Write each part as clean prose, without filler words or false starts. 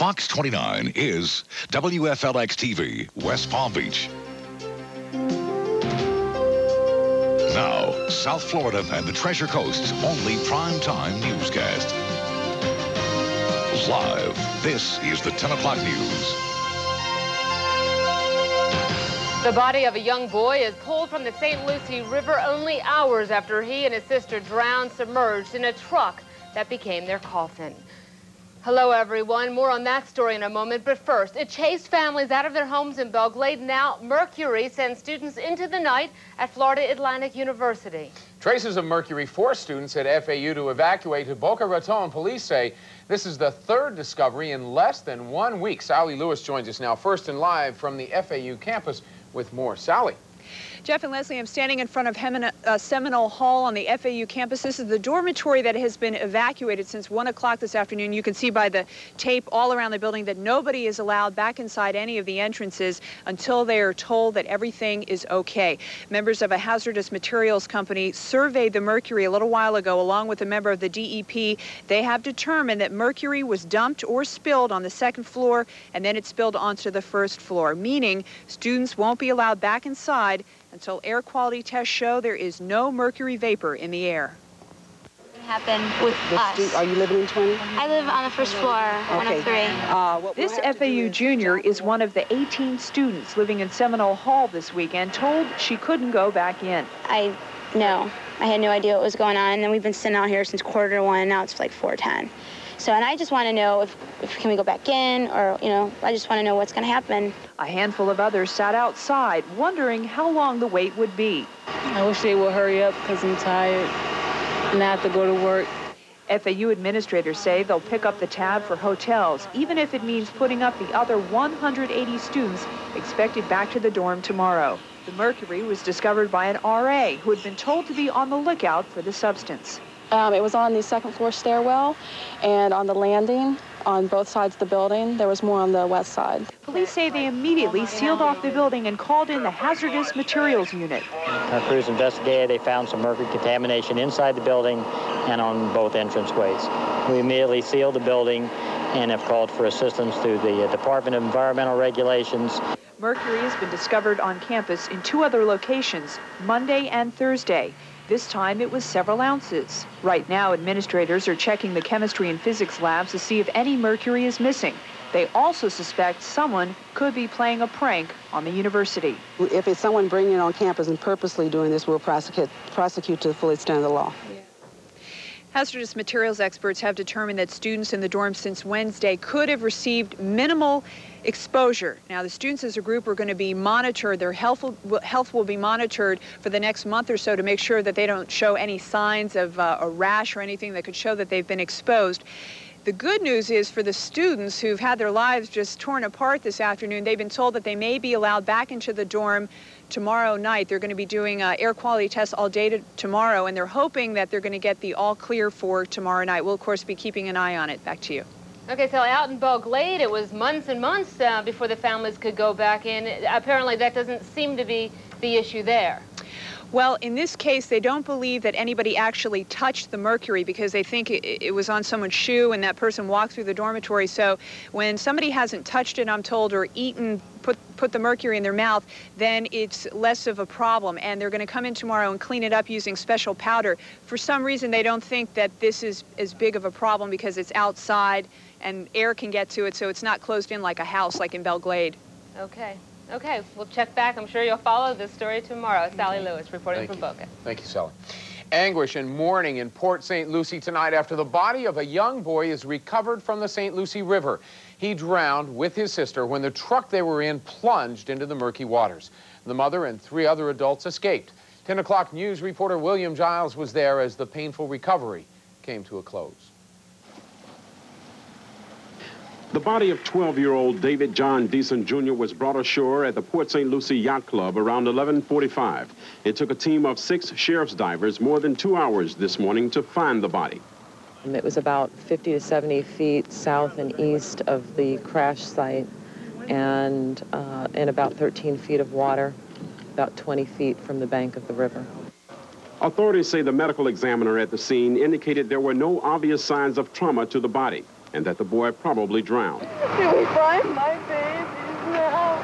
Fox 29 is WFLX-TV, West Palm Beach. Now, South Florida and the Treasure Coast's only primetime newscast. Live, this is the 10 o'clock news. The body of a young boy is pulled from the St. Lucie River only hours after he and his sister drowned submerged in a truck that became their coffin. Hello, everyone. More on that story in a moment. But first, it chased families out of their homes in Belglade. Now, mercury sends students into the night at Florida Atlantic University. Traces of mercury forced students at FAU to evacuate to Boca Raton. Police say this is the third discovery in less than 1 week. Sally Lewis joins us now, first and live from the FAU campus with more. Sally. Jeff and Leslie, I'm standing in front of Seminole Hall on the FAU campus. This is the dormitory that has been evacuated since 1 o'clock this afternoon. You can see by the tape all around the building that nobody is allowed back inside any of the entrances until they are told that everything is okay. Members of a hazardous materials company surveyed the mercury a little while ago along with a member of the DEP. They have determined that mercury was dumped or spilled on the second floor, and then it spilled onto the first floor, meaning students won't be allowed back inside until air quality tests show there is no mercury vapor in the air. What happened with us? Are you living in 20? I live on the first floor, okay. 103. This FAU junior is one of the 18 students living in Seminole Hall this weekend, told she couldn't go back in. I had no idea what was going on, and then we've been sitting out here since quarter to one, and now it's like 4:10. So, and I just want to know if can we go back in, or, you know, I just want to know what's going to happen. A handful of others sat outside, wondering how long the wait would be. I wish they would hurry up because I'm tired and I have to go to work. FAU administrators say they'll pick up the tab for hotels, even if it means putting up the other 180 students expected back to the dorm tomorrow. The mercury was discovered by an RA who had been told to be on the lookout for the substance. It was on the second floor stairwell and on the landing on both sides of the building. There was more on the west side. Police say they immediately sealed off the building and called in the hazardous materials unit. Our crews investigated. They found some mercury contamination inside the building and on both entranceways. We immediately sealed the building and have called for assistance through the Department of Environmental Regulations. Mercury has been discovered on campus in 2 other locations, Monday and Thursday. This time it was several ounces. Right now, administrators are checking the chemistry and physics labs to see if any mercury is missing. They also suspect someone could be playing a prank on the university. If it's someone bringing it on campus and purposely doing this, we'll prosecute to the full extent of the law. Yeah. Hazardous materials experts have determined that students in the dorms since Wednesday could have received minimal exposure. Now, the students as a group are going to be monitored. Their health will be monitored for the next month or so to make sure that they don't show any signs of a rash or anything that could show that they've been exposed. The good news is for the students who've had their lives just torn apart this afternoon, they've been told that they may be allowed back into the dorm tomorrow night. They're going to be doing air quality tests all day tomorrow, and they're hoping that they're going to get the all clear for tomorrow night. We'll, of course, be keeping an eye on it. Back to you. Okay, so out in Belglade, it was months and months before the families could go back in. Apparently, that doesn't seem to be the issue there. Well, in this case, they don't believe that anybody actually touched the mercury because they think it was on someone's shoe and that person walked through the dormitory. So when somebody hasn't touched it, I'm told, or eaten, put the mercury in their mouth, then it's less of a problem. And they're going to come in tomorrow and clean it up using special powder. For some reason, they don't think that this is as big of a problem because it's outside and air can get to it, so it's not closed in like a house like in Belglade. Okay. Okay, we'll check back. I'm sure you'll follow this story tomorrow. Sally Lewis reporting from Boca. Thank you, Sally. Anguish and mourning in Port St. Lucie tonight after the body of a young boy is recovered from the St. Lucie River. He drowned with his sister when the truck they were in plunged into the murky waters. The mother and 3 other adults escaped. 10 o'clock news reporter William Giles was there as the painful recovery came to a close. The body of 12-year-old David John Deason, Jr. was brought ashore at the Port St. Lucie Yacht Club around 11:45. It took a team of 6 sheriff's divers more than 2 hours this morning to find the body. It was about 50 to 70 feet south and east of the crash site and in about 13 feet of water, about 20 feet from the bank of the river. Authorities say the medical examiner at the scene indicated there were no obvious signs of trauma to the body. and that the boy probably drowned. Can we find my babies now?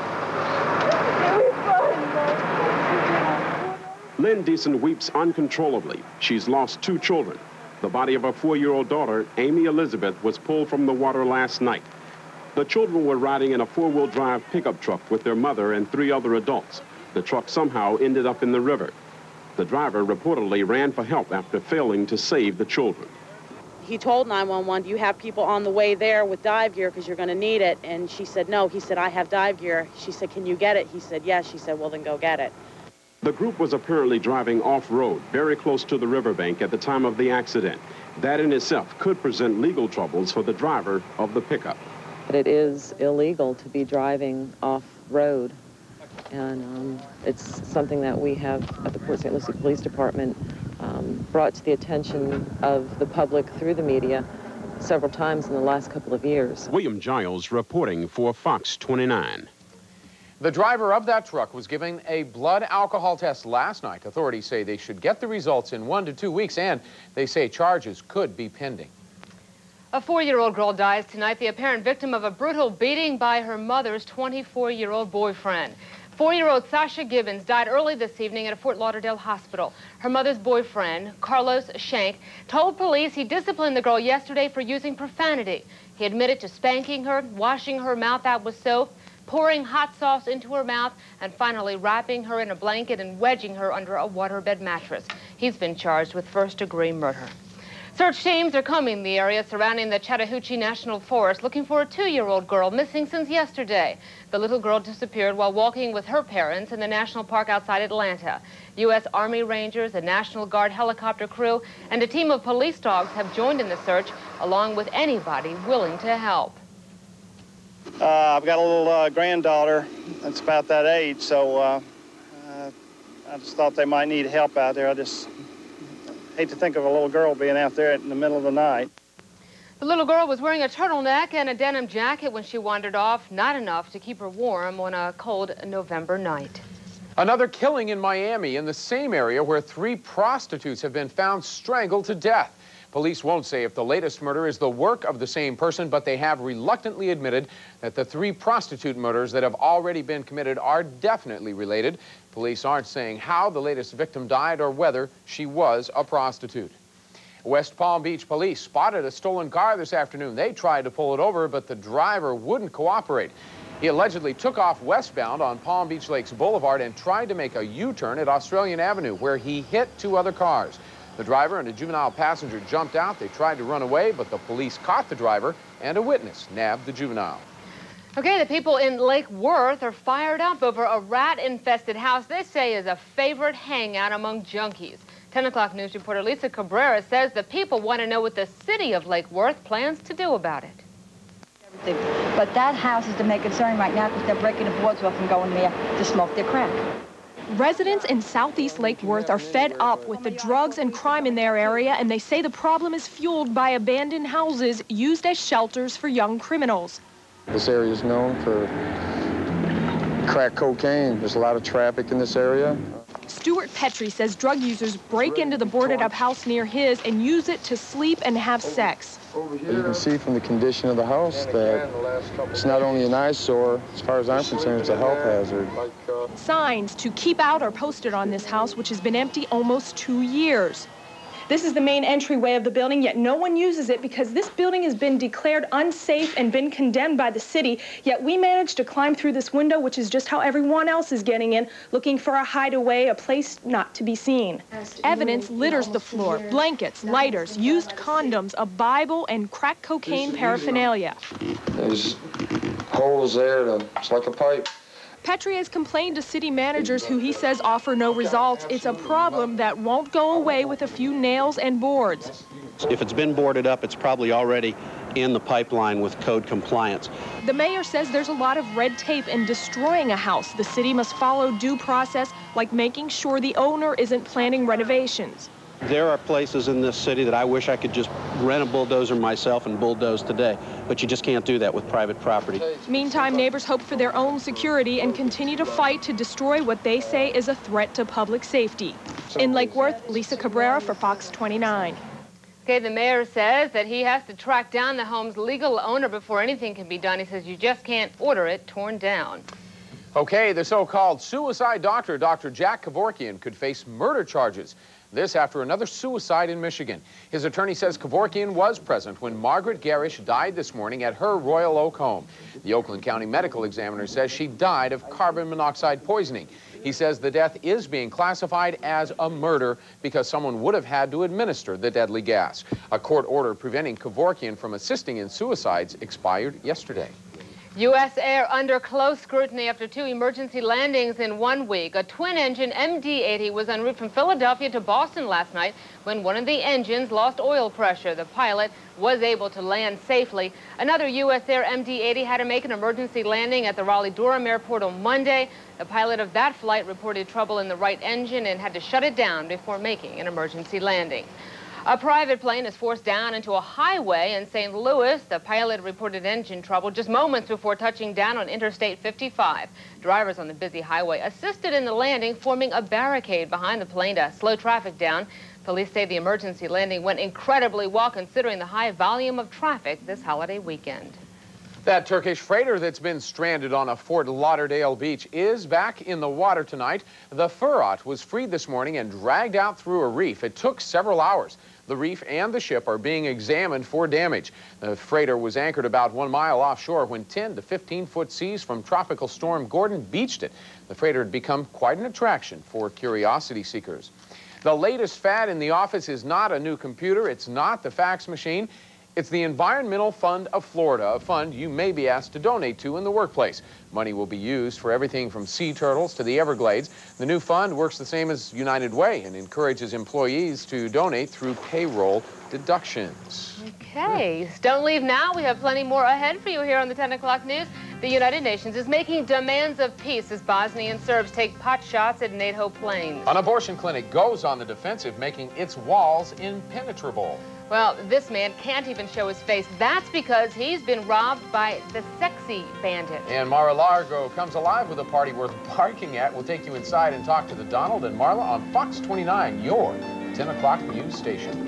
Can we find my babies now? Lynn Deason weeps uncontrollably. She's lost two children. The body of her 4-year-old daughter, Amy Elizabeth, was pulled from the water last night. The children were riding in a 4-wheel drive pickup truck with their mother and 3 other adults. The truck somehow ended up in the river. The driver reportedly ran for help after failing to save the children. He told 911, you have people on the way there with dive gear because you're going to need it. And she said, no. He said, I have dive gear. She said, can you get it? He said, yes. She said, well, then go get it. The group was apparently driving off-road, very close to the riverbank at the time of the accident. That in itself could present legal troubles for the driver of the pickup. It is illegal to be driving off-road, and it's something that we have at the Port St. Lucie Police Department brought to the attention of the public through the media several times in the last couple of years. William Giles reporting for Fox 29. The driver of that truck was given a blood alcohol test last night. Authorities say they should get the results in 1 to 2 weeks, and they say charges could be pending. A 4-year-old girl dies tonight, the apparent victim of a brutal beating by her mother's 24-year-old boyfriend. 4-year-old Sasha Gibbons died early this evening at a Fort Lauderdale hospital. Her mother's boyfriend, Carlos Shank, told police he disciplined the girl yesterday for using profanity. He admitted to spanking her, washing her mouth out with soap, pouring hot sauce into her mouth, and finally wrapping her in a blanket and wedging her under a waterbed mattress. He's been charged with first-degree murder. Search teams are combing the area surrounding the Chattahoochee National Forest looking for a 2-year-old girl missing since yesterday. The little girl disappeared while walking with her parents in the national park outside Atlanta. U.S. Army Rangers, a National Guard helicopter crew, and a team of police dogs have joined in the search, along with anybody willing to help. I've got a little granddaughter that's about that age, so I just thought they might need help out there. I hate to think of a little girl being out there in the middle of the night. The little girl was wearing a turtleneck and a denim jacket when she wandered off, not enough to keep her warm on a cold November night. Another killing in Miami, in the same area where 3 prostitutes have been found strangled to death. Police won't say if the latest murder is the work of the same person, but they have reluctantly admitted that the 3 prostitute murders that have already been committed are definitely related. Police aren't saying how the latest victim died or whether she was a prostitute. West Palm Beach police spotted a stolen car this afternoon. They tried to pull it over, but the driver wouldn't cooperate. He allegedly took off westbound on Palm Beach Lakes Boulevard and tried to make a U-turn at Australian Avenue, where he hit 2 other cars. The driver and a juvenile passenger jumped out. They tried to run away, but the police caught the driver, and a witness nabbed the juvenile. Okay, the people in Lake Worth are fired up over a rat-infested house they say is a favorite hangout among junkies. 10 o'clock news reporter Lisa Cabrera says the people want to know what the city of Lake Worth plans to do about it. But that house is the main concern right now because they're breaking the boards off and going there to smoke their crack. Residents in southeast Lake Worth are fed up with the drugs and crime in their area, and they say the problem is fueled by abandoned houses used as shelters for young criminals. This area is known for crack cocaine. There's a lot of traffic in this area. Stuart Petrie says drug users break into the boarded-up house near his and use it to sleep and have sex. You can see from the condition of the house that it's not only an eyesore, as far as I'm concerned, it's a health hazard. Signs to keep out are posted on this house, which has been empty almost 2 years. This is the main entryway of the building, yet no one uses it because this building has been declared unsafe and been condemned by the city, yet we managed to climb through this window, which is just how everyone else is getting in, looking for a hideaway, a place not to be seen. Evidence litters the floor, blankets, lighters, used condoms, a Bible, and crack cocaine paraphernalia. There's holes there, it's like a pipe. Petrie has complained to city managers who he says offer no results. It's a problem that won't go away with a few nails and boards. If it's been boarded up, it's probably already in the pipeline with code compliance. The mayor says there's a lot of red tape in destroying a house. The city must follow due process, like making sure the owner isn't planning renovations. There are places in this city that I wish I could just rent a bulldozer myself and bulldoze today, but you just can't do that with private property. Meantime, neighbors hope for their own security and continue to fight to destroy what they say is a threat to public safety. In Lake Worth, Lisa Cabrera for Fox 29. Okay, the mayor says that he has to track down the home's legal owner before anything can be done. He says you just can't order it torn down. Okay, the so-called suicide doctor, Dr. Jack Kevorkian, could face murder charges. This after another suicide in Michigan. His attorney says Kevorkian was present when Margaret Garish died this morning at her Royal Oak home. The Oakland County Medical Examiner says she died of carbon monoxide poisoning. He says the death is being classified as a murder because someone would have had to administer the deadly gas. A court order preventing Kevorkian from assisting in suicides expired yesterday. U.S. Air under close scrutiny after two emergency landings in 1 week. A twin-engine MD-80 was en route from Philadelphia to Boston last night when one of the engines lost oil pressure. The pilot was able to land safely. Another U.S. Air MD-80 had to make an emergency landing at the Raleigh-Durham airport on Monday. The pilot of that flight reported trouble in the right engine and had to shut it down before making an emergency landing. A private plane is forced down into a highway in St. Louis. The pilot reported engine trouble just moments before touching down on Interstate 55. Drivers on the busy highway assisted in the landing, forming a barricade behind the plane to slow traffic down. Police say the emergency landing went incredibly well considering the high volume of traffic this holiday weekend. That Turkish freighter that's been stranded on a Fort Lauderdale beach is back in the water tonight. The Furrat was freed this morning and dragged out through a reef. It took several hours. The reef and the ship are being examined for damage. The freighter was anchored about 1 mile offshore when 10 to 15-foot seas from Tropical Storm Gordon beached it. The freighter had become quite an attraction for curiosity seekers. The latest fad in the office is not a new computer. It's not the fax machine. It's the Environmental Fund of Florida, a fund you may be asked to donate to in the workplace. Money will be used for everything from sea turtles to the Everglades. The new fund works the same as United Way and encourages employees to donate through payroll deductions. Okay, don't leave now. We have plenty more ahead for you here on the 10 o'clock news. The United Nations is making demands of peace as Bosnian Serbs take pot shots at NATO planes. An abortion clinic goes on the defensive, making its walls impenetrable. Well, this man can't even show his face. That's because he's been robbed by the sexy bandit. And Mar-a-Lago comes alive with a party worth barking at. We'll take you inside and talk to the Donald and Marla on Fox 29, your 10 o'clock news station.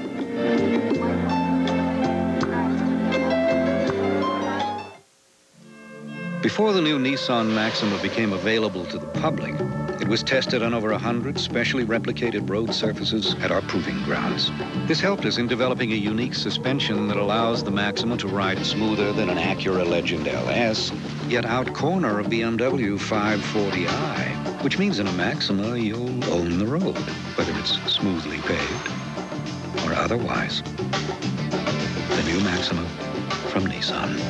Before the new Nissan Maxima became available to the public, it was tested on over 100 specially replicated road surfaces at our proving grounds. This helped us in developing a unique suspension that allows the Maxima to ride smoother than an Acura Legend LS, yet out-corner a BMW 540i, which means in a Maxima you'll own the road, whether it's smoothly paved or otherwise. The new Maxima from Nissan.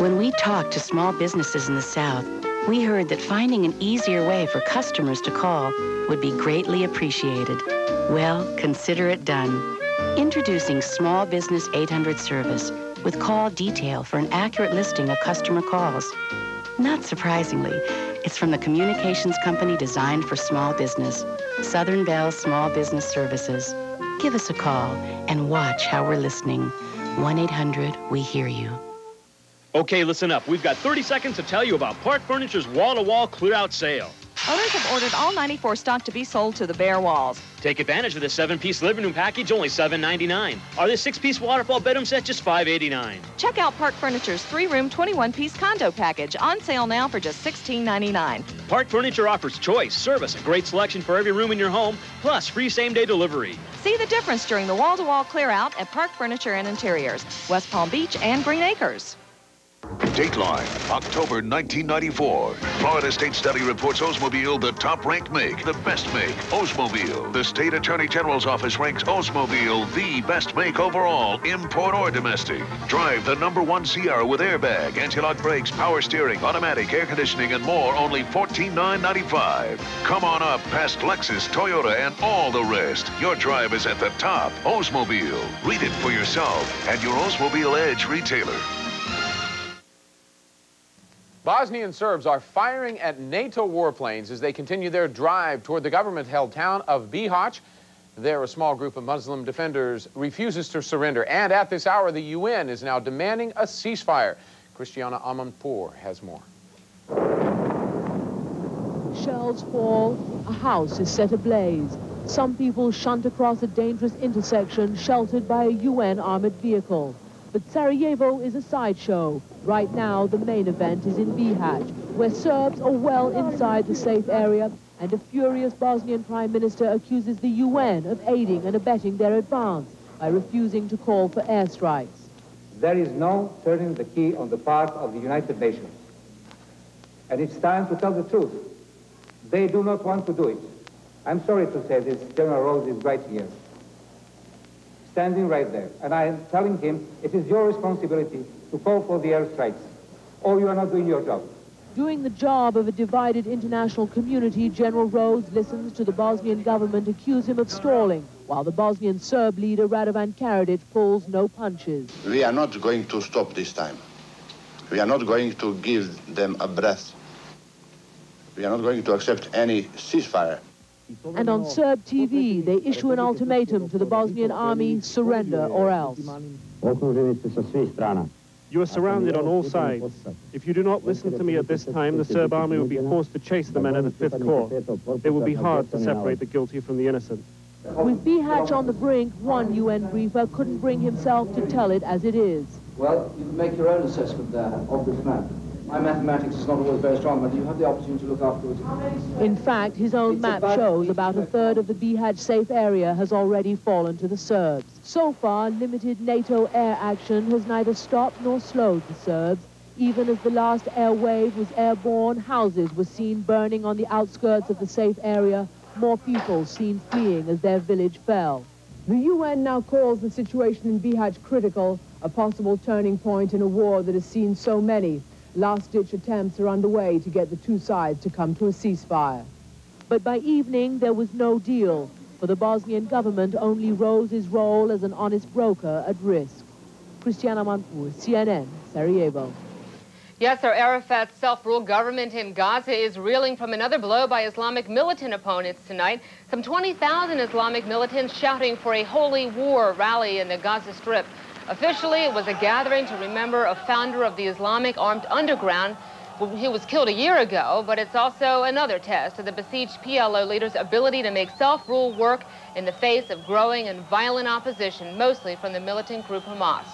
When we talked to small businesses in the South, we heard that finding an easier way for customers to call would be greatly appreciated. Well, consider it done. Introducing Small Business 800 service with call detail for an accurate listing of customer calls. Not surprisingly, it's from the communications company designed for small business, Southern Bell Small Business Services. Give us a call and watch how we're listening. 1-800-WE-HEAR-YOU. Okay, listen up. We've got 30 seconds to tell you about Park Furniture's wall-to-wall clear-out sale. Owners have ordered all 94 stock to be sold to the bare walls. Take advantage of this 7-piece living room package, only $7.99. Or this 6-piece waterfall bedroom set, just $5.89. Check out Park Furniture's 3-room, 21-piece condo package, on sale now for just $16.99. Park Furniture offers choice, service, a great selection for every room in your home, plus free same-day delivery. See the difference during the wall-to-wall clear-out at Park Furniture and Interiors, West Palm Beach and Green Acres. Dateline, October 1994. Florida State Study reports Oldsmobile the top-ranked make, the best make. Oldsmobile. The State Attorney General's Office ranks Oldsmobile the best make overall, import or domestic. Drive the #1 CR with airbag, anti-lock brakes, power steering, automatic, air conditioning, and more, only $14,995. Come on up past Lexus, Toyota, and all the rest. Your drive is at the top. Oldsmobile. Read it for yourself at your Oldsmobile Edge retailer. Bosnian Serbs are firing at NATO warplanes as they continue their drive toward the government-held town of Bihać. There, a small group of Muslim defenders refuses to surrender. And at this hour, the UN is now demanding a ceasefire. Christiane Amanpour has more. Shells fall, a house is set ablaze. Some people shunt across a dangerous intersection sheltered by a UN armored vehicle. But Sarajevo is a sideshow. Right now, the main event is in Bihać, where Serbs are well inside the safe area, and a furious Bosnian prime minister accuses the UN of aiding and abetting their advance by refusing to call for airstrikes. There is no turning the key on the part of the United Nations. And it's time to tell the truth. They do not want to do it. I'm sorry to say this, General Rose is right here, standing right there. And I am telling him, it is your responsibility to call for the airstrikes, or you are not doing your job. Doing the job of a divided international community, General Rose listens to the Bosnian government accuse him of stalling, while the Bosnian Serb leader Radovan Karadzic pulls no punches. We are not going to stop this time. We are not going to give them a breath. We are not going to accept any ceasefire. And on Serb TV, they issue an ultimatum to the Bosnian army, surrender or else. You are surrounded on all sides. If you do not listen to me at this time, the Serb army will be forced to chase the men of the Fifth Corps. It will be hard to separate the guilty from the innocent. With Bihać on the brink, one UN briefer couldn't bring himself to tell it as it is. Well, you can make your own assessment there of this map. My mathematics is not always very strong, but you have the opportunity to look afterwards. In fact, his own map shows about a third of the Bihać safe area has already fallen to the Serbs. So far, limited NATO air action has neither stopped nor slowed the Serbs. Even as the last air wave was airborne, houses were seen burning on the outskirts of the safe area, more people seen fleeing as their village fell. The UN now calls the situation in Bihać critical, a possible turning point in a war that has seen so many. Last-ditch attempts are underway to get the two sides to come to a ceasefire. But by evening, there was no deal. For the Bosnian government, only Rose's role as an honest broker at risk. Christiane Amanpour, CNN, Sarajevo. Yes, sir, Arafat's self-rule government in Gaza is reeling from another blow by Islamic militant opponents tonight. Some 20,000 Islamic militants shouting for a holy war rally in the Gaza Strip. Officially, it was a gathering to remember a founder of the Islamic Armed Underground. He was killed a year ago, but it's also another test of the besieged PLO leader's ability to make self-rule work in the face of growing and violent opposition, mostly from the militant group Hamas.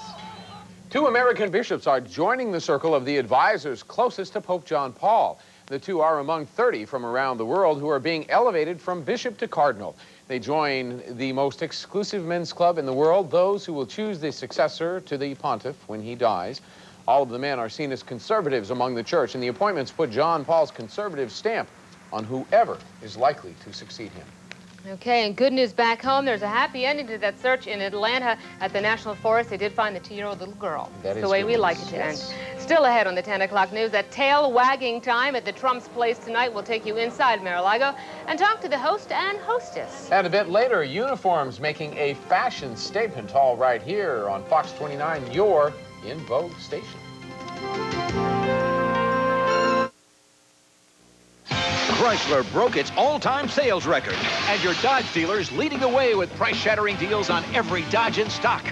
Two American bishops are joining the circle of the advisors closest to Pope John Paul. The two are among 30 from around the world who are being elevated from bishop to cardinal. They join the most exclusive men's club in the world, those who will choose the successor to the pontiff when he dies. All of the men are seen as conservatives among the church, and the appointments put John Paul's conservative stamp on whoever is likely to succeed him. Okay, and good news back home. There's a happy ending to that search in Atlanta at the National Forest. They did find the 2-year-old little girl. That's the way we like it to end. Still ahead on the 10 o'clock news, that tail wagging time at the Trump's place tonight. We'll take you inside Mar-a-Lago and talk to the host and hostess. And a bit later, uniforms making a fashion statement, all right here on Fox 29, your In Vogue station. Chrysler broke its all-time sales record, and your Dodge dealer's leading the way with price-shattering deals on every Dodge in stock,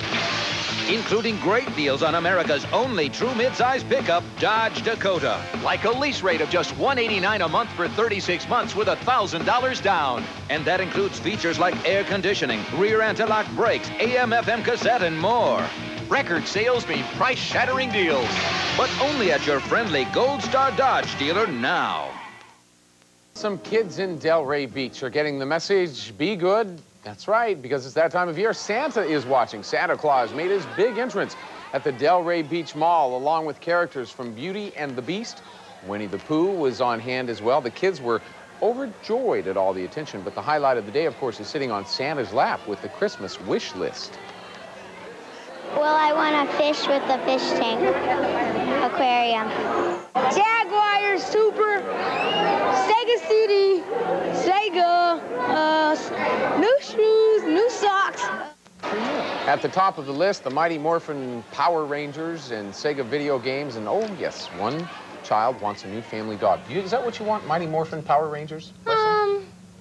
including great deals on America's only true midsize pickup, Dodge Dakota. Like a lease rate of just $189 a month for 36 months with $1,000 down. And that includes features like air conditioning, rear anti-lock brakes, AM/FM cassette, and more. Record sales mean price-shattering deals, but only at your friendly Gold Star Dodge dealer now. Some kids in Delray Beach are getting the message, be good. That's right, because it's that time of year. Santa is watching. Santa Claus made his big entrance at the Delray Beach Mall, along with characters from Beauty and the Beast. Winnie the Pooh was on hand as well. The kids were overjoyed at all the attention, but the highlight of the day, of course, is sitting on Santa's lap with the Christmas wish list. Well, I want a fish with a fish tank. Aquarium. Jaguar Super Sega CD, Sega, new shoes, new socks. At the top of the list, the Mighty Morphin Power Rangers and Sega video games. And oh, yes, one child wants a new family dog. Is that what you want, Mighty Morphin Power Rangers?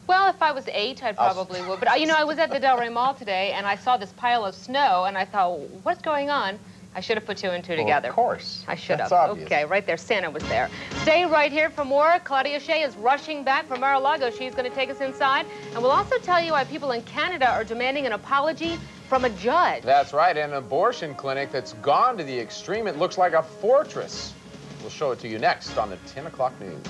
Well, if I was 8, I probably would. But, you know, I was at the Delray Mall today, and I saw this pile of snow, and I thought, what's going on? I should have put two and two together. Of course. I should have. That's obvious. Okay, right there. Santa was there. Stay right here for more. Claudia Shea is rushing back from Mar-a-Lago. She's going to take us inside. And we'll also tell you why people in Canada are demanding an apology from a judge. That's right. An abortion clinic that's gone to the extreme. It looks like a fortress. We'll show it to you next on the 10 o'clock news.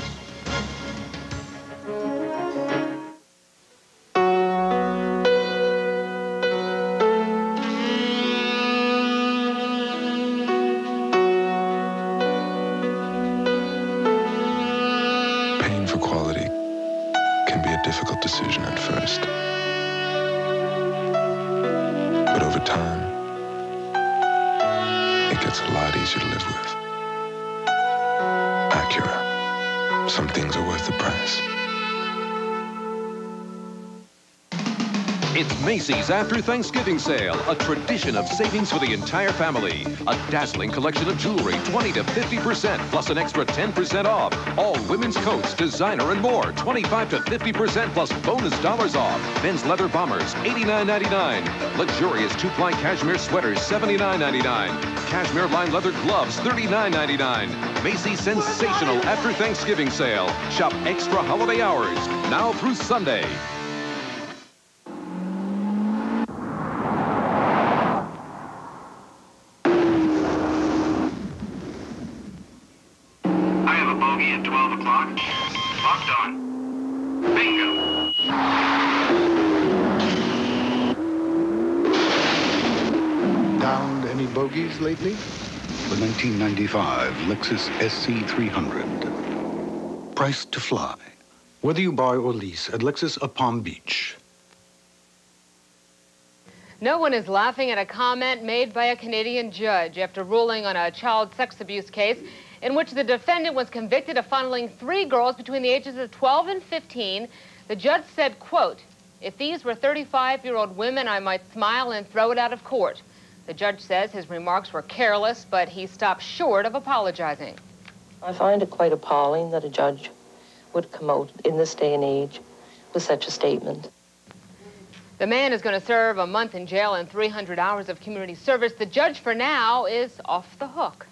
Macy's After Thanksgiving Sale, a tradition of savings for the entire family. A dazzling collection of jewelry, 20 to 50%, plus an extra 10% off. All women's coats, designer, and more, 25 to 50%, plus bonus dollars off. Men's leather bombers, $89.99. Luxurious two-ply cashmere sweaters, $79.99. Cashmere lined leather gloves, $39.99. Macy's sensational After Thanksgiving Sale. Shop extra holiday hours, now through Sunday. Lately? The 1995 Lexus SC300. Priced to fly. Whether you buy or lease at Lexus of Palm Beach. No one is laughing at a comment made by a Canadian judge after ruling on a child sex abuse case in which the defendant was convicted of funneling three girls between the ages of 12 and 15. The judge said, quote, "If these were 35-year-old women, I might smile and throw it out of court." The judge says his remarks were careless, but he stopped short of apologizing. I find it quite appalling that a judge would come out in this day and age with such a statement. The man is going to serve a month in jail and 300 hours of community service. The judge for now is off the hook.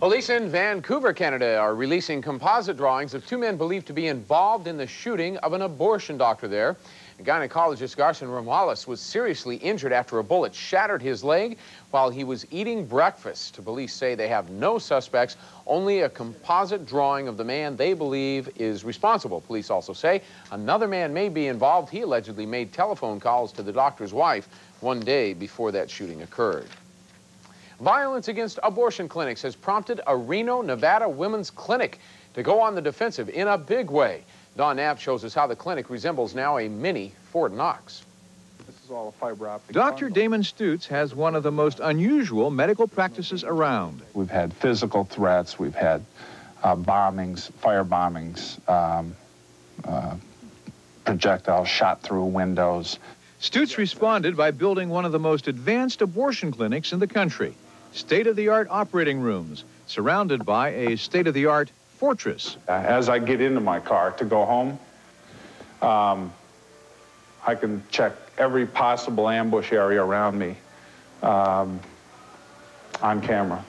Police in Vancouver, Canada are releasing composite drawings of two men believed to be involved in the shooting of an abortion doctor there. Gynecologist Garson Romales was seriously injured after a bullet shattered his leg while he was eating breakfast. Police say they have no suspects, only a composite drawing of the man they believe is responsible. Police also say another man may be involved. He allegedly made telephone calls to the doctor's wife one day before that shooting occurred. Violence against abortion clinics has prompted a Reno, Nevada women's clinic to go on the defensive in a big way. Don Knapp shows us how the clinic resembles now a mini Fort Knox. This is all a fiber optic. Dr. Damon Stutz has one of the most unusual medical practices around. We've had physical threats, we've had bombings, fire bombings, projectiles shot through windows. Stutz responded by building one of the most advanced abortion clinics in the country. State-of-the-art operating rooms, surrounded by a state-of-the-art fortress. As I get into my car to go home, I can check every possible ambush area around me on camera.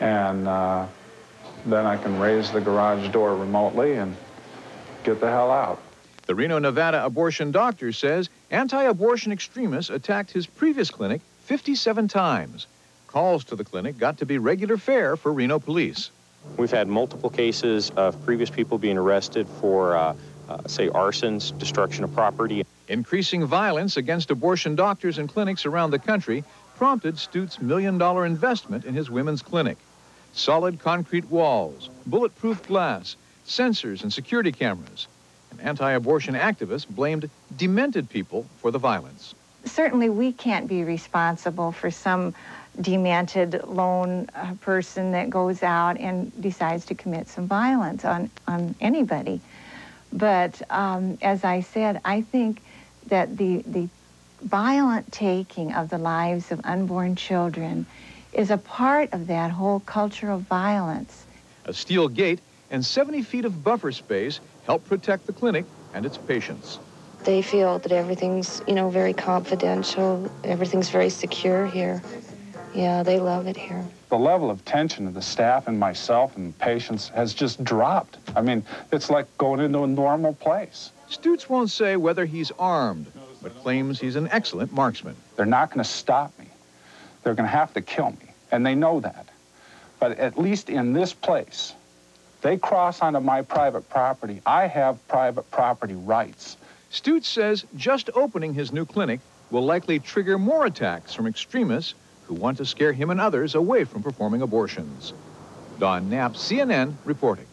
And then I can raise the garage door remotely and get the hell out. The Reno, Nevada abortion doctor says anti-abortion extremists attacked his previous clinic 57 times. Calls to the clinic got to be regular fare for Reno police. We've had multiple cases of previous people being arrested for, say, arsons, destruction of property. Increasing violence against abortion doctors and clinics around the country prompted Stutz's million-dollar investment in his women's clinic. Solid concrete walls, bulletproof glass, sensors and security cameras. An anti-abortion activist blamed demented people for the violence. Certainly we can't be responsible for some demented lone person that goes out and decides to commit some violence on anybody. But as I said, I think that the violent taking of the lives of unborn children is a part of that whole culture of violence. A steel gate and 70 feet of buffer space help protect the clinic and its patients. They feel that everything's, you know, very confidential, everything's very secure here. Yeah, they love it here. The level of tension of the staff and myself and patients has just dropped. I mean, it's like going into a normal place. Stutz won't say whether he's armed, but claims he's an excellent marksman. They're not going to stop me. They're going to have to kill me, and they know that. But at least in this place, they cross onto my private property. I have private property rights. Stutz says just opening his new clinic will likely trigger more attacks from extremists who want to scare him and others away from performing abortions. Don Knapp, CNN, reporting.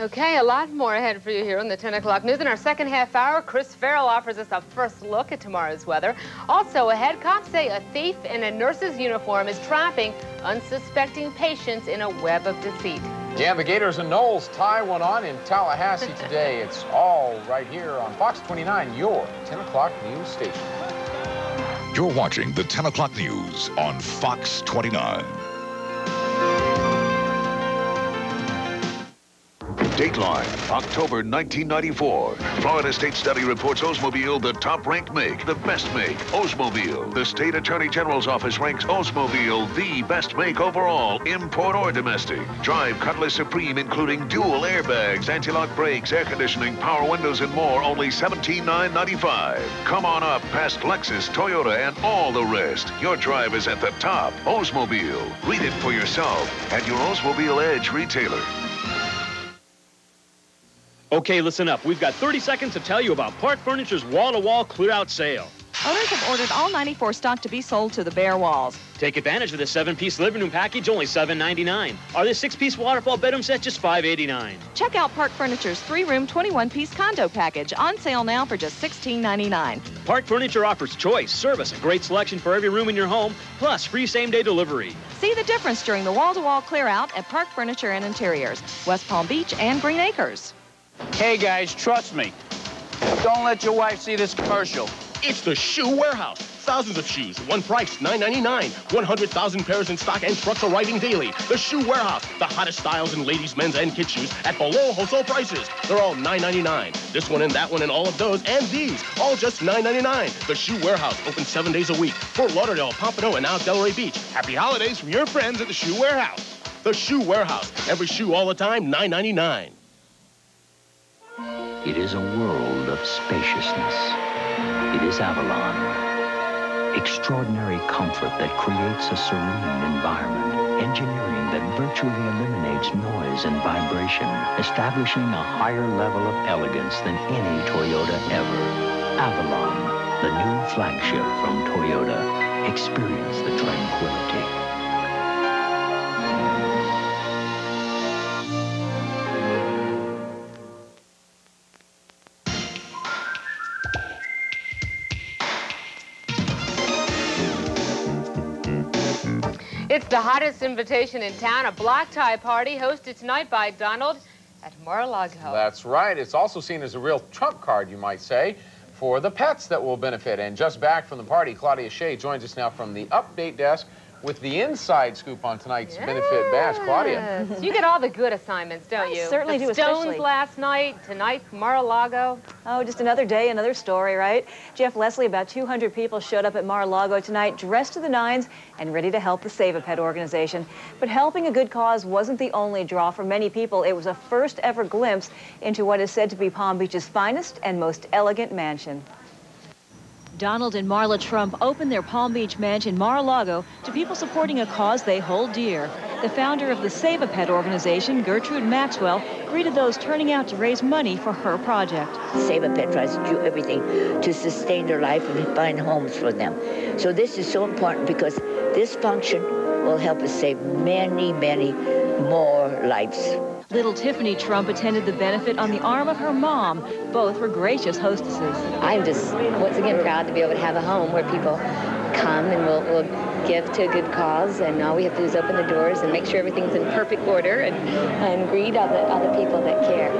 Okay, a lot more ahead for you here on the 10 o'clock news. In our second half hour, Chris Farrell offers us a first look at tomorrow's weather. Also ahead, cops say a thief in a nurse's uniform is trapping unsuspecting patients in a web of deceit. The Gators and Knowles tie one on in Tallahassee today. It's all right here on Fox 29, your 10 o'clock news station. You're watching the 10 o'clock news on Fox 29. Dateline, October 1994. Florida State Study reports Oldsmobile the top-ranked make, the best make, Oldsmobile. The State Attorney General's Office ranks Oldsmobile the best make overall, import or domestic. Drive Cutlass Supreme, including dual airbags, anti-lock brakes, air conditioning, power windows, and more, only $17,995. Come on up past Lexus, Toyota, and all the rest. Your drive is at the top. Oldsmobile. Read it for yourself at your Oldsmobile Edge retailer. Okay, listen up. We've got 30 seconds to tell you about Park Furniture's wall-to-wall clear-out sale. Owners have ordered all 94 stock to be sold to the bare walls. Take advantage of the 7-piece living room package, only $7.99. Or the 6-piece waterfall bedroom set, just $5.89. Check out Park Furniture's 3-room, 21-piece condo package, on sale now for just $16.99. Park Furniture offers choice, service, a great selection for every room in your home, plus free same-day delivery. See the difference during the wall-to-wall clear-out at Park Furniture and Interiors, West Palm Beach and Green Acres. Hey guys, trust me. Don't let your wife see this commercial. It's the Shoe Warehouse. Thousands of shoes, one price, $9.99. 100,000 pairs in stock and trucks arriving daily. The Shoe Warehouse, the hottest styles in ladies, men's, and kids' shoes at below wholesale prices. They're all $9.99. This one and that one and all of those and these, all just $9.99. The Shoe Warehouse, open 7 days a week. Fort Lauderdale, Pompano, and now Delray Beach. Happy holidays from your friends at the Shoe Warehouse. The Shoe Warehouse, every shoe all the time, $9.99. It is a world of spaciousness. It is Avalon. Extraordinary comfort that creates a serene environment. Engineering that virtually eliminates noise and vibration, establishing a higher level of elegance than any Toyota ever. Avalon, the new flagship from Toyota. Experience the tranquility. The hottest invitation in town, a black tie party hosted tonight by Donald at Mar-a-Lago. That's right. It's also seen as a real trump card, you might say, for the pets that will benefit. And just back from the party, Claudia Shea joins us now from the update desk with the inside scoop on tonight's benefit bash. Claudia. You get all the good assignments, don't you? I certainly do, especially. Stones last night, tonight, Mar-a-Lago. Oh, just another day, another story, right? Jeff Leslie, about 200 people showed up at Mar-a-Lago tonight, dressed to the nines and ready to help the Save a Pet organization. But helping a good cause wasn't the only draw for many people. It was a first ever glimpse into what is said to be Palm Beach's finest and most elegant mansion. Donald and Marla Trump opened their Palm Beach mansion, Mar-a-Lago, to people supporting a cause they hold dear. The founder of the Save a Pet organization, Gertrude Maxwell, greeted those turning out to raise money for her project. Save a Pet tries to do everything to sustain their life and find homes for them. So this is so important because this function will help us save many, many more lives. Little Tiffany Trump attended the benefit on the arm of her mom. Both were gracious hostesses. I'm just, once again, proud to be able to have a home where people come and we'll give to a good cause, and all we have to do is open the doors and make sure everything's in perfect order and greet all the people that care.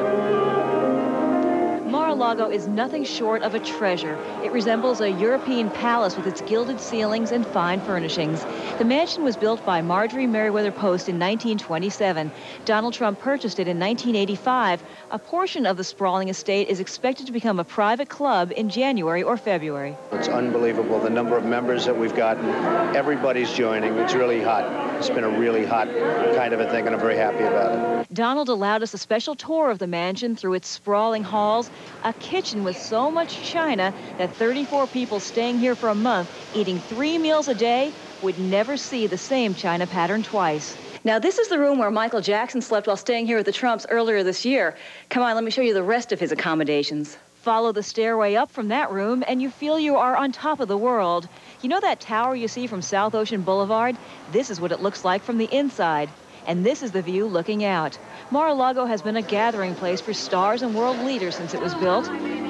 Mar-a-Lago is nothing short of a treasure. It resembles a European palace with its gilded ceilings and fine furnishings. The mansion was built by Marjorie Meriwether Post in 1927. Donald Trump purchased it in 1985. A portion of the sprawling estate is expected to become a private club in January or February. It's unbelievable, the number of members that we've gotten. Everybody's joining. It's really hot. It's been a really hot kind of a thing, and I'm very happy about it. Donald allowed us a special tour of the mansion through its sprawling halls, a kitchen with so much china that 34 people staying here for a month, eating 3 meals a day, would never see the same china pattern twice. Now, this is the room where Michael Jackson slept while staying here with the Trumps earlier this year. Come on, let me show you the rest of his accommodations. Follow the stairway up from that room, and you feel you are on top of the world. You know that tower you see from South Ocean Boulevard? This is what it looks like from the inside. And this is the view looking out. Mar-a-Lago has been a gathering place for stars and world leaders since it was built.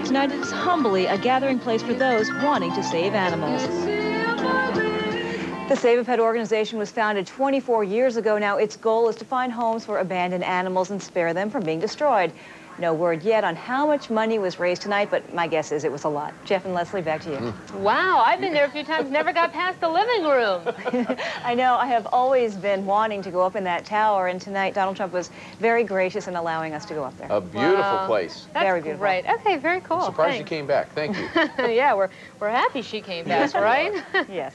Tonight, it's humbly a gathering place for those wanting to save animals. The Save a Pet organization was founded 24 years ago. Now, its goal is to find homes for abandoned animals and spare them from being destroyed. No word yet on how much money was raised tonight, but my guess is it was a lot. Jeff and Leslie, back to you. Wow, I've been there a few times, never got past the living room. I know, I have always been wanting to go up in that tower, and tonight Donald Trump was very gracious in allowing us to go up there. A beautiful place. That's very beautiful. Right. Okay, very cool. I'm surprised you came back. Thank you. Yeah, we're happy she came back, right? Yes.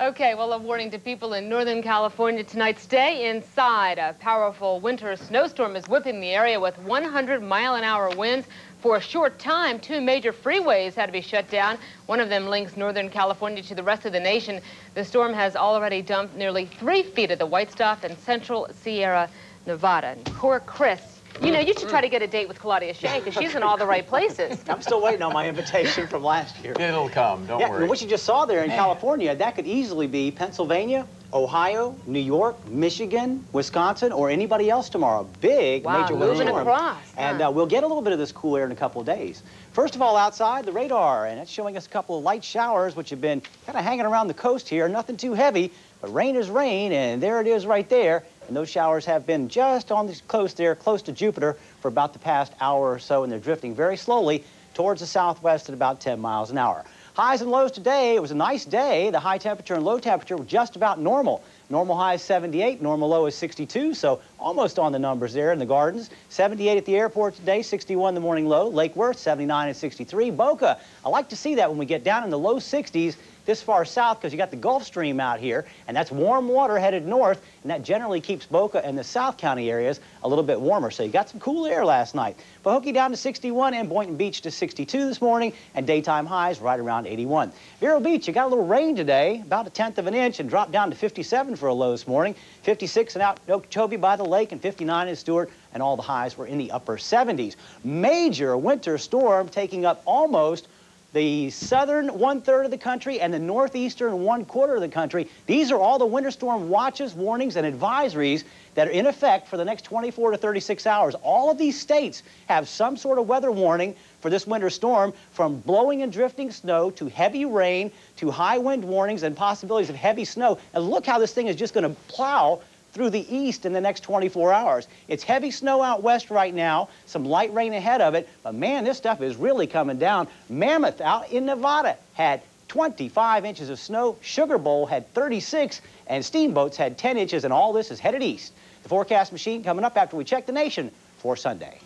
Okay, well, a warning to people in Northern California tonight. Stay inside. A powerful winter snowstorm is whipping the area with 100-mile-an-hour winds. For a short time, 2 major freeways had to be shut down. One of them links Northern California to the rest of the nation. The storm has already dumped nearly 3 feet of the white stuff in central Sierra Nevada. And poor Chris. You know, you should try to get a date with Claudia Shea, because she's in all the right places. I'm still waiting on my invitation from last year. It'll come, don't worry. What you just saw there in California, that could easily be Pennsylvania, Ohio, New York, Michigan, Wisconsin, or anybody else tomorrow. Big, major windstorm. Moving across. And we'll get a little bit of this cool air in a couple of days. First of all, outside, the radar, and it's showing us a couple of light showers, which have been kind of hanging around the coast here. Nothing too heavy, but rain is rain, and there it is right there. And those showers have been just on the coast there, close to Jupiter, for about the past hour or so, and they're drifting very slowly towards the southwest at about 10 miles an hour. Highs and lows today. It was a nice day. The high temperature and low temperature were just about normal. Normal high is 78, normal low is 62, so almost on the numbers there in the gardens. 78 at the airport today, 61 the morning low. Lake Worth, 79 and 63. Boca, I like to see that when we get down in the low 60s this far south, because you got the Gulf Stream out here, and that's warm water headed north, and that generally keeps Boca and the South County areas a little bit warmer. So you got some cool air last night. Pahokee down to 61 and Boynton Beach to 62 this morning, and daytime highs right around 81. Vero Beach, you got a little rain today, about 1/10 of an inch, and dropped down to 57 for a low this morning. 56 in Okeechobee by the lake, and 59 in Stewart, and all the highs were in the upper 70s. Major winter storm taking up almost the southern 1/3 of the country and the northeastern 1/4 of the country. These are all the winter storm watches, warnings, and advisories that are in effect for the next 24 to 36 hours. All of these states have some sort of weather warning for this winter storm, from blowing and drifting snow to heavy rain to high wind warnings and possibilities of heavy snow. And look how this thing is just going to plow through the east in the next 24 hours. It's heavy snow out west right now, some light rain ahead of it, but man, this stuff is really coming down. Mammoth out in Nevada had 25 inches of snow, Sugar Bowl had 36, and Steamboats had 10 inches, and all this is headed east. The forecast machine coming up after we check the nation for Sunday.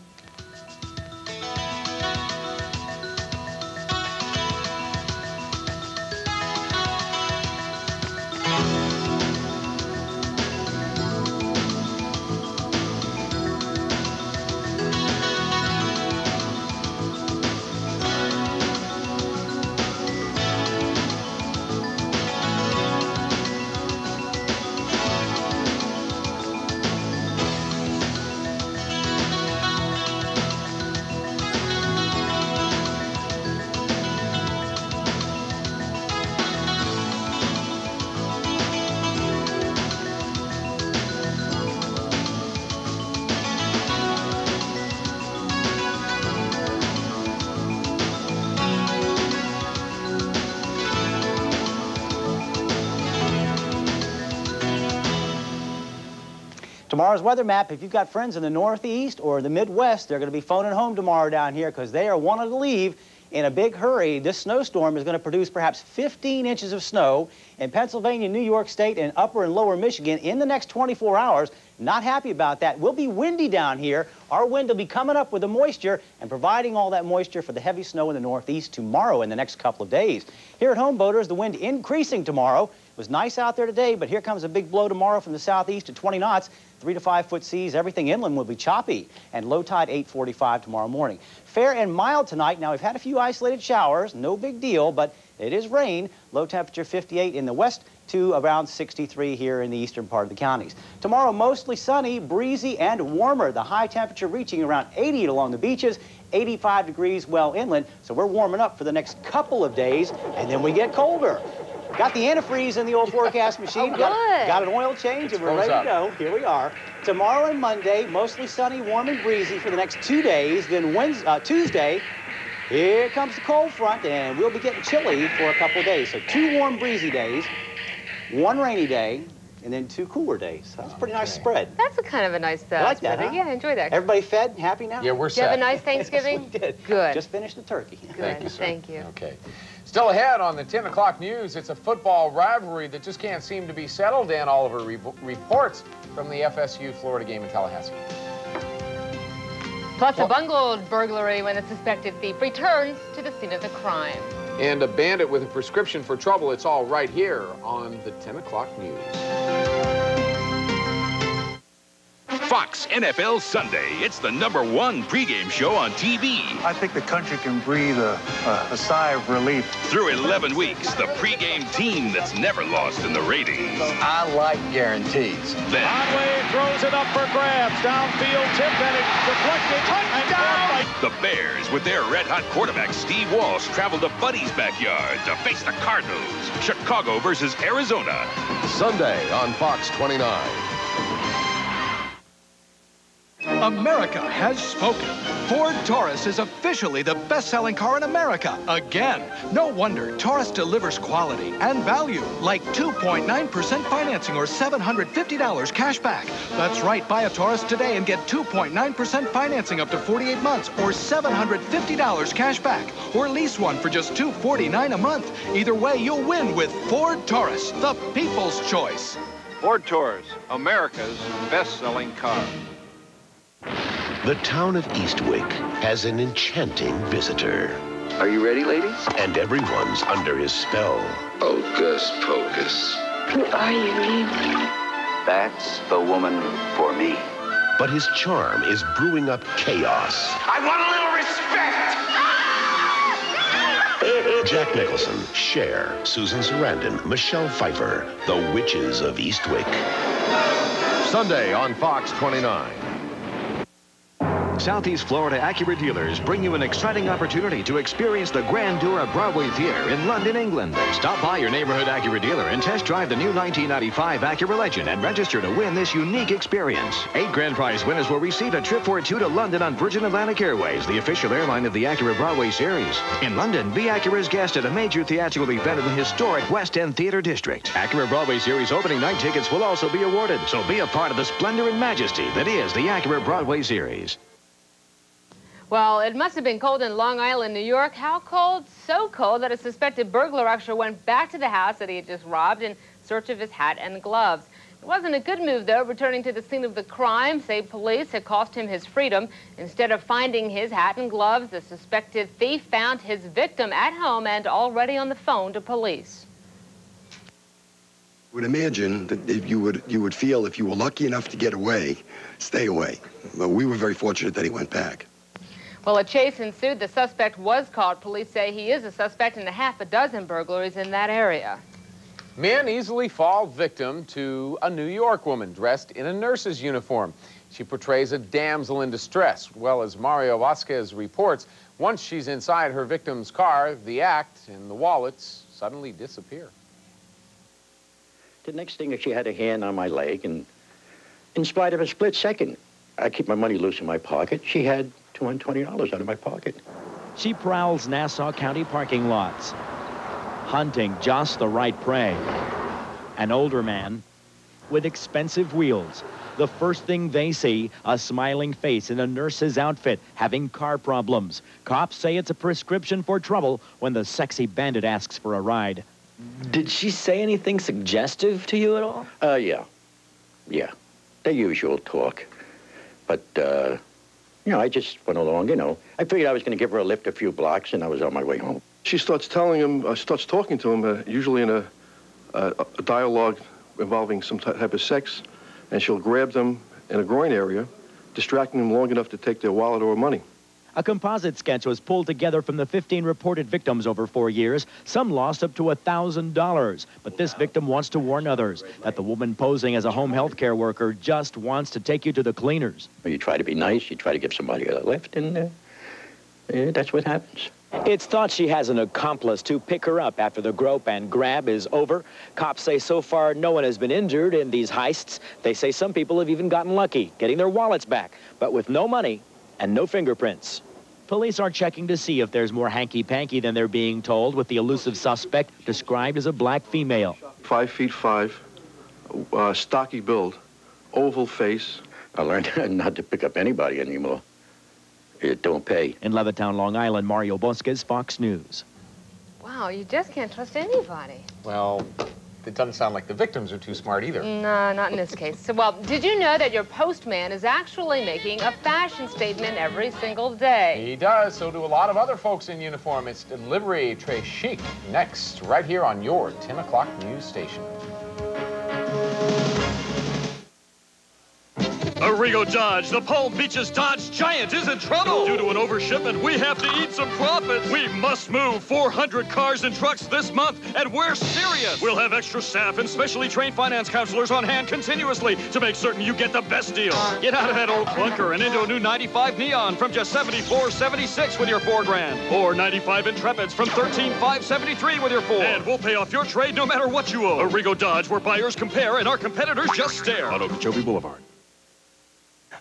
Tomorrow's weather map, if you've got friends in the Northeast or the Midwest, they're going to be phoning home tomorrow down here because they are wanting to leave in a big hurry. This snowstorm is going to produce perhaps 15 inches of snow in Pennsylvania, New York State, and upper and lower Michigan in the next 24 hours. Not happy about that. We'll be windy down here. Our wind will be coming up with the moisture and providing all that moisture for the heavy snow in the Northeast tomorrow in the next couple of days. Here at home, boaters, the wind increasing tomorrow. It was nice out there today, but here comes a big blow tomorrow from the southeast to 20 knots. 3 to 5 foot seas, everything inland will be choppy, and low tide 8:45 tomorrow morning. Fair and mild tonight. Now, we've had a few isolated showers, no big deal, but it is rain. Low temperature 58 in the west to around 63 here in the eastern part of the counties. Tomorrow, mostly sunny, breezy, and warmer. The high temperature reaching around 80 along the beaches, 85 degrees well inland. So we're warming up for the next couple of days, and then we get colder. Got the antifreeze in the old forecast machine. Oh, got an oil change, and we're ready to go. Here we are. Tomorrow and Monday, mostly sunny, warm, and breezy for the next 2 days. Then Wednesday, Tuesday, here comes the cold front, and we'll be getting chilly for a couple of days. So 2 warm, breezy days, 1 rainy day, and then 2 cooler days. That's a pretty nice spread. That's a kind of a nice spread. I like that, huh? Yeah, enjoy that. Everybody fed and happy now? Yeah, we're set. Did you have a nice Thanksgiving? Yes, we did. Good. Just finished the turkey. Good. Thank you, sir. Thank you. Okay. Still ahead on the 10 o'clock news, it's a football rivalry that just can't seem to be settled. Dan Oliver reports from the FSU-Florida game in Tallahassee. Plus a bungled burglary when a suspected thief returns to the scene of the crime. And a bandit with a prescription for trouble. It's all right here on the 10 o'clock news. Fox NFL Sunday. It's the #1 pregame show on TV. I think the country can breathe a sigh of relief. Through 11 weeks, the pregame team that's never lost in the ratings. I like guarantees. Then Conway throws it up for grabs. Downfield tip, and it's deflected. Touchdown! The Bears, with their red-hot quarterback Steve Walsh, travel to Buddy's backyard to face the Cardinals. Chicago versus Arizona. Sunday on Fox 29. America has spoken. Ford Taurus is officially the best-selling car in America again. No wonder Taurus delivers quality and value, like 2.9% financing or $750 cash back. That's right. Buy a Taurus today and get 2.9% financing up to 48 months or $750 cash back, or lease one for just $249 a month. Either way, you'll win with Ford Taurus, the people's choice. Ford Taurus, America's best-selling car. The town of Eastwick has an enchanting visitor. Are you ready, ladies? And everyone's under his spell. Hocus pocus. Who are you, really? That's the woman for me. But his charm is brewing up chaos. I want a little respect! Jack Nicholson, Cher, Susan Sarandon, Michelle Pfeiffer, the Witches of Eastwick. Sunday on Fox 29. Southeast Florida Acura dealers bring you an exciting opportunity to experience the grandeur of Broadway Theatre in London, England. Stop by your neighborhood Acura dealer and test drive the new 1995 Acura Legend and register to win this unique experience. 8 grand prize winners will receive a trip for two to London on Virgin Atlantic Airways, the official airline of the Acura Broadway series. In London, be Acura's guest at a major theatrical event in the historic West End Theatre District. Acura Broadway series opening night tickets will also be awarded, so be a part of the splendor and majesty that is the Acura Broadway series. Well, it must have been cold in Long Island, New York. How cold? So cold that a suspected burglar actually went back to the house that he had just robbed in search of his hat and gloves. It wasn't a good move, though. Returning to the scene of the crime, say police had cost him his freedom. Instead of finding his hat and gloves, the suspected thief found his victim at home and already on the phone to police. I would imagine that if you would feel if you were lucky enough to get away, stay away. But we were very fortunate that he went back. Well, a chase ensued. The suspect was caught. Police say he is a suspect in a half a dozen burglaries in that area. Men easily fall victim to a New York woman dressed in a nurse's uniform. She portrays a damsel in distress. Well, as Mario Vasquez reports, once she's inside her victim's car, the act and the wallets suddenly disappear. The next thing is she had a hand on my leg, and in spite of a split second, I keep my money loose in my pocket. She had $220 out of my pocket. She prowls Nassau County parking lots, hunting just the right prey. An older man, with expensive wheels. The first thing they see, a smiling face in a nurse's outfit having car problems. Cops say it's a prescription for trouble when the sexy bandit asks for a ride. Did she say anything suggestive to you at all? Yeah. The usual talk. But, you know, I just went along, you know. I figured I was going to give her a lift a few blocks, and I was on my way home. She starts telling him, starts talking to him, usually in a dialogue involving some type of sex, and she'll grab them in a groin area, distracting them long enough to take their wallet or money. A composite sketch was pulled together from the 15 reported victims over 4 years. Some lost up to $1,000. But this victim wants to warn others that the woman posing as a home health care worker just wants to take you to the cleaners. You try to be nice, you try to give somebody a lift, and that's what happens. It's thought she has an accomplice to pick her up after the grope and grab is over. Cops say so far no one has been injured in these heists. They say some people have even gotten lucky, getting their wallets back, but with no money and no fingerprints. Police are checking to see if there's more hanky-panky than they're being told with the elusive suspect described as a black female. 5'5", stocky build, oval face. I learned not to pick up anybody anymore. It don't pay. In Levittown, Long Island, Mario Bosquez, Fox News. Wow, you just can't trust anybody. Well, it doesn't sound like the victims are too smart either. No, not in this case. So, well, did you know that your postman is actually making a fashion statement every single day? He does. So do a lot of other folks in uniform. It's delivery très chic. Next, right here on your 10 o'clock news station. Arrigo Dodge, the Palm Beach's Dodge Giant, is in trouble. Due to an overshipment, we have to eat some profit. We must move 400 cars and trucks this month, and we're serious. We'll have extra staff and specially trained finance counselors on hand continuously to make certain you get the best deal. Get out of that old clunker and into a new 95 Neon from just $74.76 with your $4,000. Or 95 Intrepids from $13,573 with your $4,000. And we'll pay off your trade no matter what you owe. Arrigo Dodge, where buyers compare and our competitors just stare. On Okeechobee Boulevard.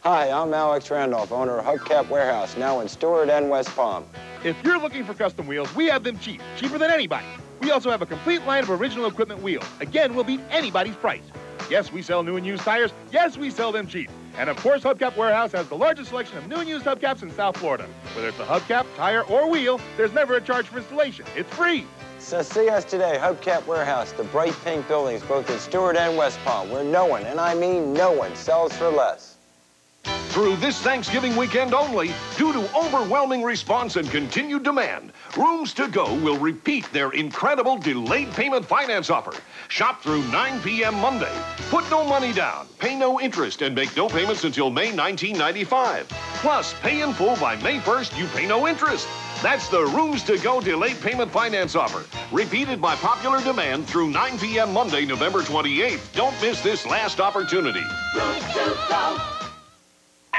Hi, I'm Alex Randolph, owner of Hubcap Warehouse, now in Stewart and West Palm. If you're looking for custom wheels, we have them cheap, cheaper than anybody. We also have a complete line of original equipment wheels. Again, we'll beat anybody's price. Yes, we sell new and used tires. Yes, we sell them cheap. And of course, Hubcap Warehouse has the largest selection of new and used hubcaps in South Florida. Whether it's a hubcap, tire, or wheel, there's never a charge for installation. It's free. So see us today, Hubcap Warehouse, the bright pink buildings, both in Stewart and West Palm, where no one, and I mean no one, sells for less. Through this Thanksgiving weekend only, due to overwhelming response and continued demand, Rooms To Go will repeat their incredible delayed payment finance offer. Shop through 9 p.m. Monday. Put no money down, pay no interest, and make no payments until May 1995. Plus, pay in full by May 1st, you pay no interest. That's the Rooms To Go delayed payment finance offer, repeated by popular demand through 9 p.m. Monday, November 28th. Don't miss this last opportunity. Rooms To Go.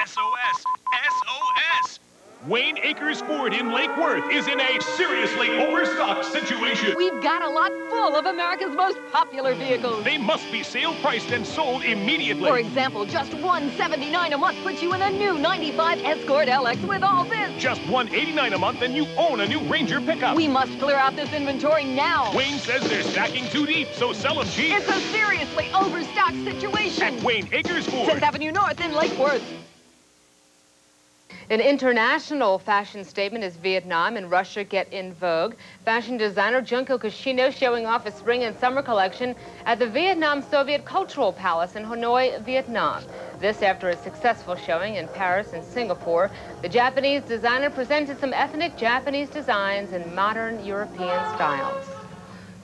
SOS! SOS! Wayne Acres Ford in Lake Worth is in a seriously overstocked situation. We've got a lot full of America's most popular vehicles. They must be sale priced and sold immediately. For example, just $179 a month puts you in a new 95 Escort LX with all this. Just $189 a month and you own a new Ranger pickup. We must clear out this inventory now. Wayne says they're stacking too deep, so sell them cheap. It's a seriously overstocked situation. At Wayne Acres Ford. 10th Avenue North in Lake Worth. An international fashion statement as Vietnam and Russia get in vogue. Fashion designer Junko Kishino showing off a spring and summer collection at the Vietnam Soviet Cultural Palace in Hanoi, Vietnam. This after a successful showing in Paris and Singapore. The Japanese designer presented some ethnic Japanese designs in modern European styles.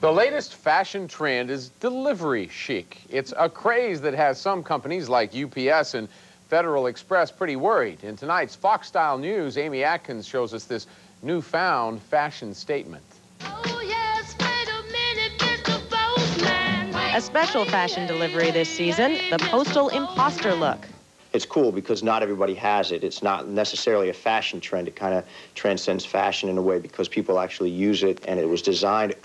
The latest fashion trend is delivery chic. It's a craze that has some companies like UPS and Federal Express pretty worried. In tonight's Fox Style News, Amy Atkins shows us this newfound fashion statement. Oh, yes, wait a minute, Mr. Postman. A special fashion delivery this season, the postal imposter look. It's cool because not everybody has it. It's not necessarily a fashion trend. It kind of transcends fashion in a way because people actually use it, and it was designed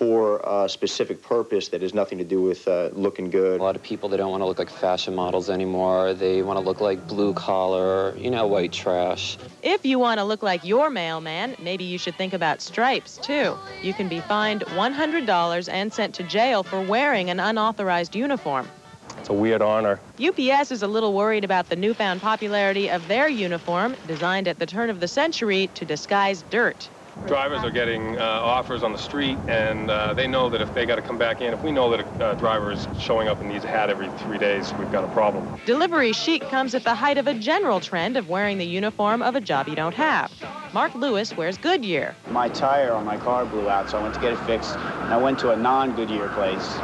for a specific purpose that has nothing to do with looking good. A lot of people, they don't want to look like fashion models anymore. They want to look like blue collar, you know, white trash. If you want to look like your mailman, maybe you should think about stripes, too. You can be fined $100 and sent to jail for wearing an unauthorized uniform. It's a weird honor. UPS is a little worried about the newfound popularity of their uniform, designed at the turn of the century to disguise dirt. Drivers are getting offers on the street, and they know that if they got to come back in, if we know that a driver is showing up and needs a hat every 3 days, we've got a problem. Delivery chic comes at the height of a general trend of wearing the uniform of a job you don't have. Mark Lewis wears Goodyear. My tire on my car blew out, so I went to get it fixed, and I went to a non-Goodyear place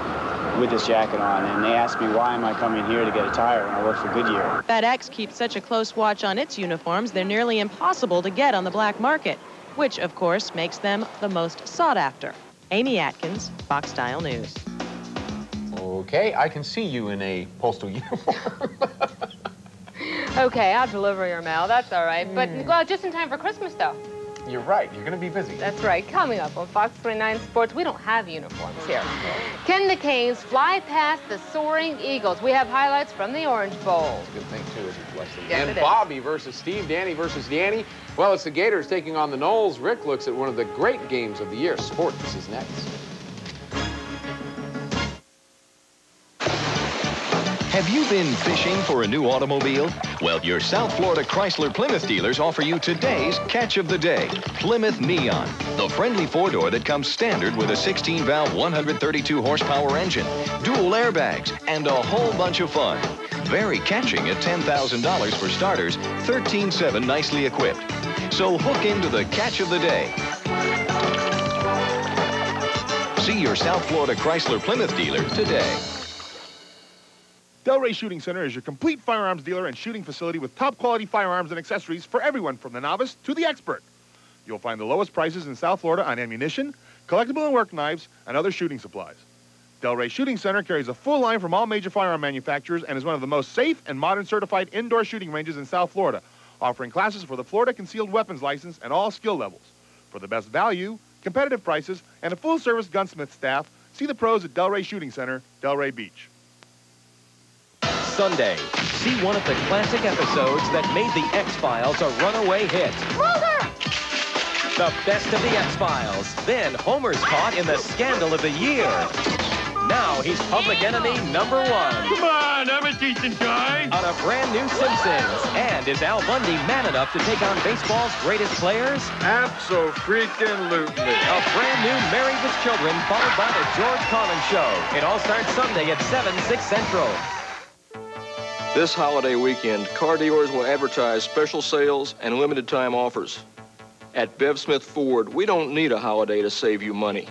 with this jacket on, and they asked me why am I coming here to get a tire when I work for Goodyear. FedEx keeps such a close watch on its uniforms, they're nearly impossible to get on the black market, which, of course, makes them the most sought after. Amy Atkins, Fox Dial News. Okay, I can see you in a postal uniform. Okay, I'll deliver your mail, that's all right. But, well, just in time for Christmas, though. You're right, you're gonna be busy. That's right, coming up on Fox 29 Sports, we don't have uniforms here. Can the Canes fly past the soaring Eagles? We have highlights from the Orange Bowl. It's a good thing, too, as you watch them. Yes, and Bobby versus Steve, Danny versus Danny. Well, it's the Gators taking on the Knolls. Rick looks at one of the great games of the year. Sports is next. Have you been fishing for a new automobile? Well, your South Florida Chrysler Plymouth dealers offer you today's catch of the day, Plymouth Neon, the friendly four-door that comes standard with a 16-valve, 132-horsepower engine, dual airbags, and a whole bunch of fun. Very catching at $10,000 for starters, $13,700 nicely equipped. So hook into the catch of the day. See your South Florida Chrysler Plymouth dealer today. Delray Shooting Center is your complete firearms dealer and shooting facility with top-quality firearms and accessories for everyone from the novice to the expert. You'll find the lowest prices in South Florida on ammunition, collectible and work knives, and other shooting supplies. Delray Shooting Center carries a full line from all major firearm manufacturers and is one of the most safe and modern certified indoor shooting ranges in South Florida, offering classes for the Florida Concealed Weapons License and all skill levels. For the best value, competitive prices, and a full-service gunsmith staff, see the pros at Delray Shooting Center, Delray Beach. Sunday, see one of the classic episodes that made The X-Files a runaway hit. Mulder! The best of The X-Files. Then Homer's caught in the scandal of the year. Now he's public enemy #1. Come on, I'm a decent guy. On a brand new Simpsons. And is Al Bundy man enough to take on baseball's greatest players? Abso-freaking-lutely. A brand new Married with Children followed by The George Carlin Show. It all starts Sunday at 7, 6 Central. This holiday weekend, car dealers will advertise special sales and limited time offers. At Bev Smith Ford, we don't need a holiday to save you money.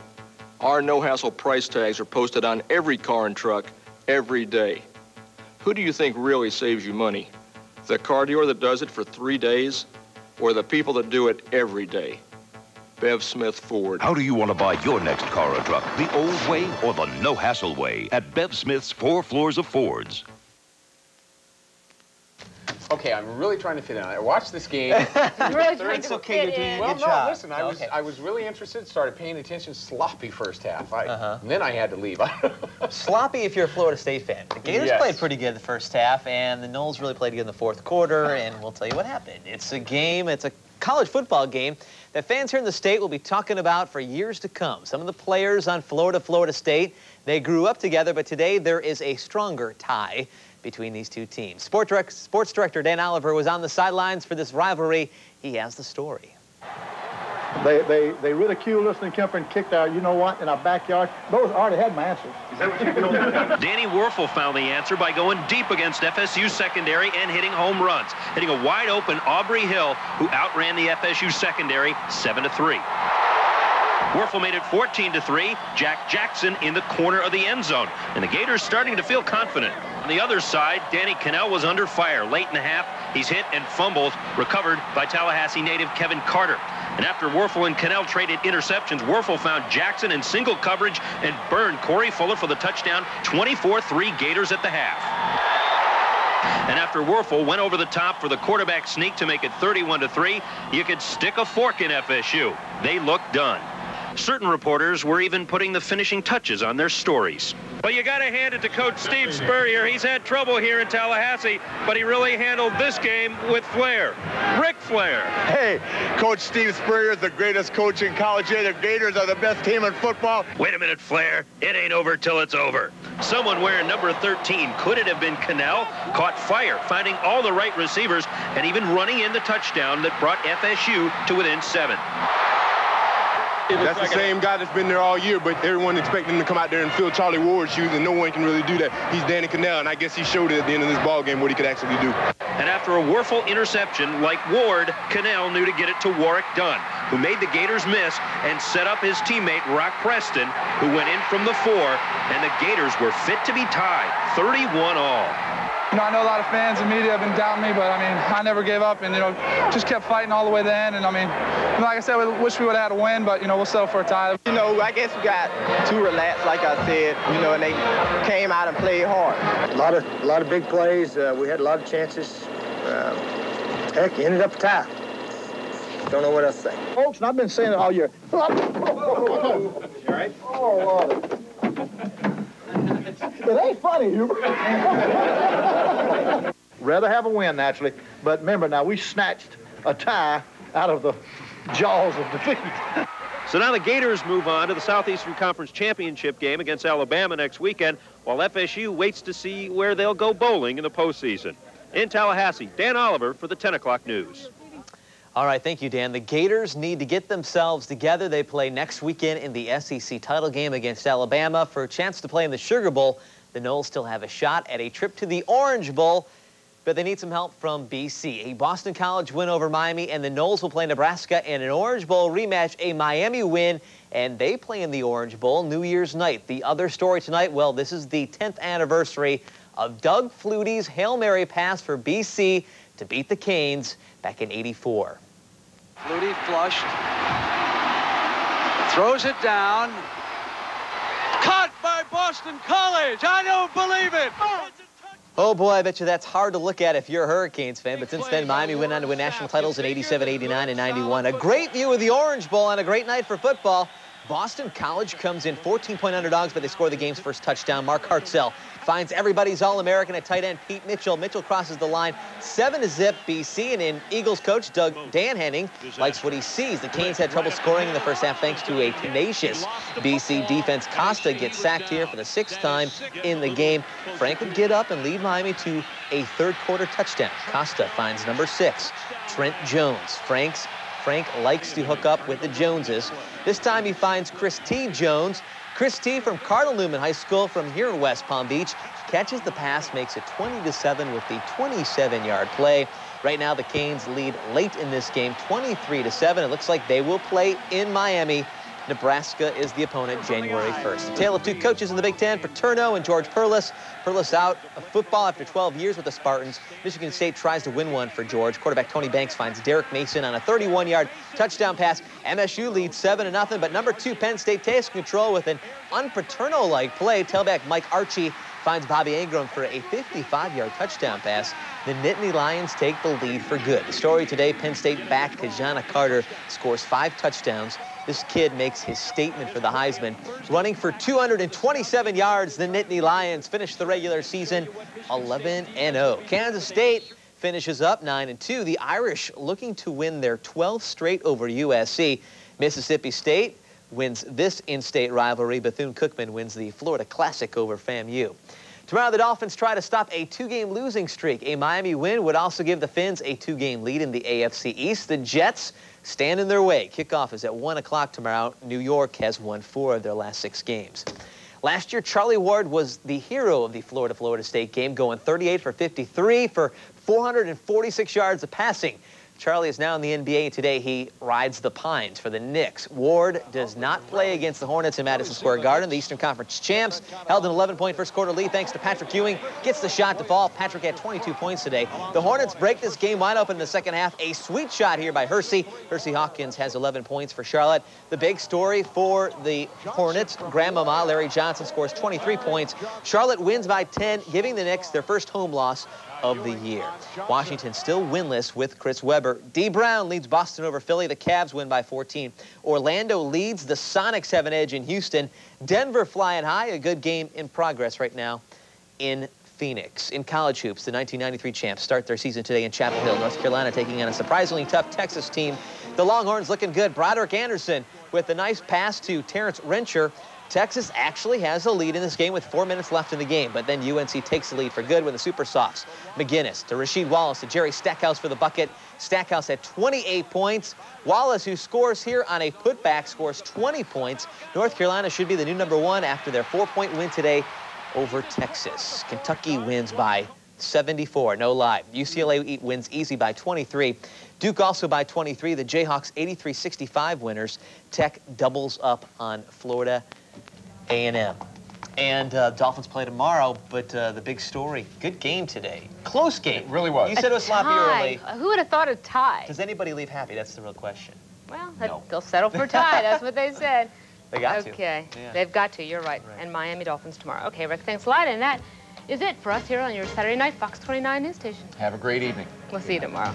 Our no-hassle price tags are posted on every car and truck every day. Who do you think really saves you money? The car dealer that does it for 3 days, or the people that do it every day? Bev Smith Ford. How do you want to buy your next car or truck? The old way or the no-hassle way? At Bev Smith's 4 floors of Fords. Okay, I'm really trying to fit in. I watched this game. I was really interested, started paying attention. Sloppy first half. And then I had to leave. Sloppy if you're a Florida State fan. The Gators played pretty good in the first half, and the Knolls really played good in the fourth quarter, and we'll tell you what happened. It's a game, it's a college football game that fans here in the state will be talking about for years to come. Some of the players on Florida State, they grew up together, but today there is a stronger tie between these two teams. Sports director Dan Oliver was on the sidelines for this rivalry. He has the story. They ridiculed us and kept and kicked our, you know what, in our backyard. Those already had my answers. Is that what you know? Danny Werfel found the answer by going deep against FSU secondary and hitting home runs, hitting a wide open Aubrey Hill, who outran the FSU secondary 7-3. Werfel made it 14-3. Jack Jackson in the corner of the end zone. And the Gators starting to feel confident. On the other side, Danny Cannell was under fire. Late in the half, he's hit and fumbled, recovered by Tallahassee native Kevin Carter. And after Werfel and Cannell traded interceptions, Werfel found Jackson in single coverage and burned Corey Fuller for the touchdown. 24-3 Gators at the half. And after Werfel went over the top for the quarterback sneak to make it 31-3, you could stick a fork in FSU. They looked done. Certain reporters were even putting the finishing touches on their stories. Well, you got to hand it to Coach Steve Spurrier. He's had trouble here in Tallahassee, but he really handled this game with flair. Ric Flair. Hey, Coach Steve Spurrier is the greatest coach in college. The Gators are the best team in football. Wait a minute, Flair. It ain't over till it's over. Someone wearing number 13, could it have been Cannell, caught fire, finding all the right receivers and even running in the touchdown that brought FSU to within 7. That's the same guy that's been there all year, but everyone expected him to come out there and fill Charlie Ward's shoes, and no one can really do that. He's Danny Cannell, and I guess he showed it at the end of this ballgame what he could actually do. And after a woeful interception like Ward, Cannell knew to get it to Warwick Dunn, who made the Gators miss and set up his teammate Rock Preston, who went in from the 4, and the Gators were fit to be tied, 31-all. You know, I know a lot of fans and media have been doubting me, but, I mean, I never gave up and, you know, just kept fighting all the way to the end. And, I mean, like I said, we wish we would have had a win, but, you know, we'll settle for a tie. You know, I guess we got too relaxed, like I said, you know, and they came out and played hard. A lot of big plays. We had a lot of chances. Heck, ended up tied. Don't know what else to say. Folks, and I've been saying it all year. You all right? Oh, it ain't funny, Hubert. Rather have a win, naturally. But remember, now we snatched a tie out of the jaws of defeat. So now the Gators move on to the Southeastern Conference Championship game against Alabama next weekend, while FSU waits to see where they'll go bowling in the postseason. In Tallahassee, Dan Oliver for the 10 o'clock news. All right, thank you, Dan. The Gators need to get themselves together. They play next weekend in the SEC title game against Alabama for a chance to play in the Sugar Bowl. The Noles still have a shot at a trip to the Orange Bowl, but they need some help from BC. A Boston College win over Miami, and the Noles will play Nebraska in an Orange Bowl rematch. A Miami win, and they play in the Orange Bowl New Year's night. The other story tonight, well, this is the 10th anniversary of Doug Flutie's Hail Mary pass for BC to beat the Canes back in '84. Flutie flushed, throws it down, caught by Boston College. I don't believe it. Oh boy, I bet you that's hard to look at if you're a Hurricanes fan, but since then Miami went on to win national titles in '87, '89, and '91. A great view of the Orange Bowl on a great night for football. Boston College comes in 14-point underdogs, but they score the game's first touchdown. Mark Hartsell finds everybody's All-American at tight end, Pete Mitchell. Mitchell crosses the line, 7-0 BC, and in Eagles coach Dan Henning likes what he sees. The Canes had trouble scoring in the first half thanks to a tenacious BC defense. Costa gets sacked here for the 6th time in the game. Frank would get up and lead Miami to a third-quarter touchdown. Costa finds number 6, Trent Jones. Frank likes to hook up with the Joneses. This time he finds Chris T. Jones. Chris T. from Cardinal Newman High School from here in West Palm Beach catches the pass, makes it 20-7 with the 27-yard play. Right now the Canes lead late in this game, 23-7. It looks like they will play in Miami. Nebraska is the opponent January 1st. A tale of two coaches in the Big Ten, Paterno and George Perlis. Perlis out of football after 12 years with the Spartans. Michigan State tries to win one for George. Quarterback Tony Banks finds Derek Mason on a 31-yard touchdown pass. MSU leads 7-0, but number 2 Penn State takes control with an un-Paterno-like play. Tailback Mike Archie finds Bobby Ingram for a 55-yard touchdown pass. The Nittany Lions take the lead for good. The story today, Penn State back Kajana Carter scores 5 touchdowns. This kid makes his statement for the Heisman. Running for 227 yards, the Nittany Lions finish the regular season 11-0. Kansas State finishes up 9-2. The Irish looking to win their 12th straight over USC. Mississippi State wins this in-state rivalry. Bethune-Cookman wins the Florida Classic over FAMU. Tomorrow, the Dolphins try to stop a 2-game losing streak. A Miami win would also give the Fins a 2-game lead in the AFC East. The Jets stand in their way. Kickoff is at 1 o'clock tomorrow. New York has won 4 of their last 6 games. Last year, Charlie Ward was the hero of the Florida-Florida State game, going 38-for-53 for 446 yards of passing. Charlie is now in the NBA, and today he rides the pines for the Knicks. Ward does not play against the Hornets in Madison Square Garden. The Eastern Conference champs held an 11-point first-quarter lead thanks to Patrick Ewing. Gets the shot to fall. Patrick had 22 points today. The Hornets break this game wide open in the second half. A sweet shot here by Hersey. Hersey Hawkins has 11 points for Charlotte. The big story for the Hornets, Grandmama Larry Johnson scores 23 points. Charlotte wins by 10, giving the Knicks their first home loss of the year. Washington still winless with Chris Webber. Weber. D. Brown leads Boston over Philly. The Cavs win by 14. Orlando leads. The Sonics have an edge in Houston. Denver flying high. A good game in progress right now in Phoenix. In college hoops, the 1993 champs start their season today in Chapel Hill. North Carolina taking on a surprisingly tough Texas team. The Longhorns looking good. Broderick Anderson with a nice pass to Terrence Rencher. Texas actually has a lead in this game with 4 minutes left in the game, but then UNC takes the lead for good with the Super Sophs. McGinnis to Rasheed Wallace to Jerry Stackhouse for the bucket. Stackhouse at 28 points. Wallace, who scores here on a putback, scores 20 points. North Carolina should be the new #1 after their 4-point win today over Texas. Kentucky wins by 74, no lie. UCLA wins easy by 23. Duke also by 23. The Jayhawks 83-65 winners. Tech doubles up on Florida A&M. And Dolphins play tomorrow, but the big story, good game today. Close game. It really was. You said it was sloppy early. Who would have thought a tie? Does anybody leave happy? That's the real question. Well, no. They'll settle for a tie. That's what they said. They got to. Okay. Yeah. They've got to. You're right. And Miami Dolphins tomorrow. Okay, Rick, thanks a lot. And that is it for us here on your Saturday night Fox 29 news station. Have a great evening. We'll see you tomorrow.